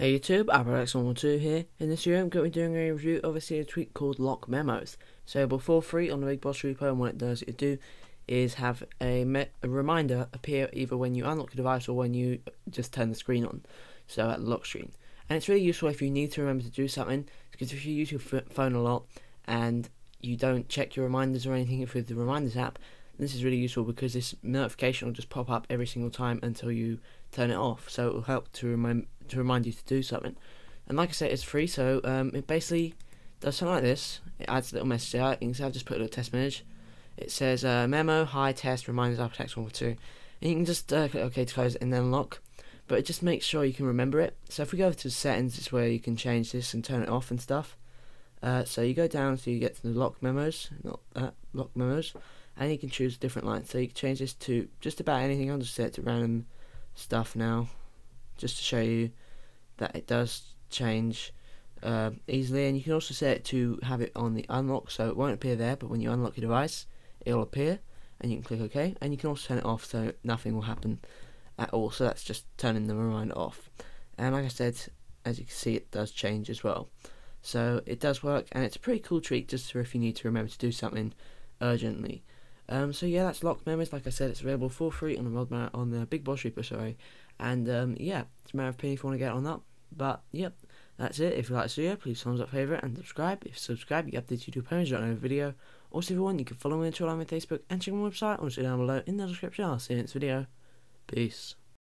Hey YouTube, AppleX112 here. In this video I'm going to be doing a review of a series tweak called LockMemos. So before free on the Big Boss Repo, and what it does is have a reminder appear either when you unlock the device or when you just turn the screen on, so at the lock screen. And it's really useful if you need to remember to do something, because if you use your phone a lot and you don't check your reminders or anything with the reminders app, this is really useful because this notification will just pop up every single time until you turn it off, so it will help to remind you to do something. And like I said, it's free, so it basically does something like this. It adds a little message out. You can see I've just put a little test message. It says memo, hi, test, reminders, AppleX112. And you can just click OK to close it and then lock, but it just makes sure you can remember it. So if we go over to settings, it's where you can change this and turn it off and stuff. So you go down so you get to the LockMemos, not LockMemos, and you can choose different lines. So you can change this to just about anything. I'll just set it to random stuff now, just to show you that it does change easily. And you can also set it to have it on the unlock, so it won't appear there, but when you unlock your device it'll appear, and you can click OK. And you can also turn it off, so nothing will happen at all. So that's just turning the reminder off. And like I said, as you can see, it does change as well. So it does work, and it's a pretty cool treat just for if you need to remember to do something urgently. So yeah, that's LockMemos. Like I said, it's available for free on the Mod Map, on the Big Boss Reaper, sorry. And yeah, it's a matter of opinion if you want to get on that. But yep, that's it. If you like this video, please thumbs up, favourite, and subscribe. If you subscribe, you get updated YouTube page on every video. Also, if you want, you can follow me on Twitter, on Facebook, and check my website, also down below in the description. I'll see you in this video. Peace.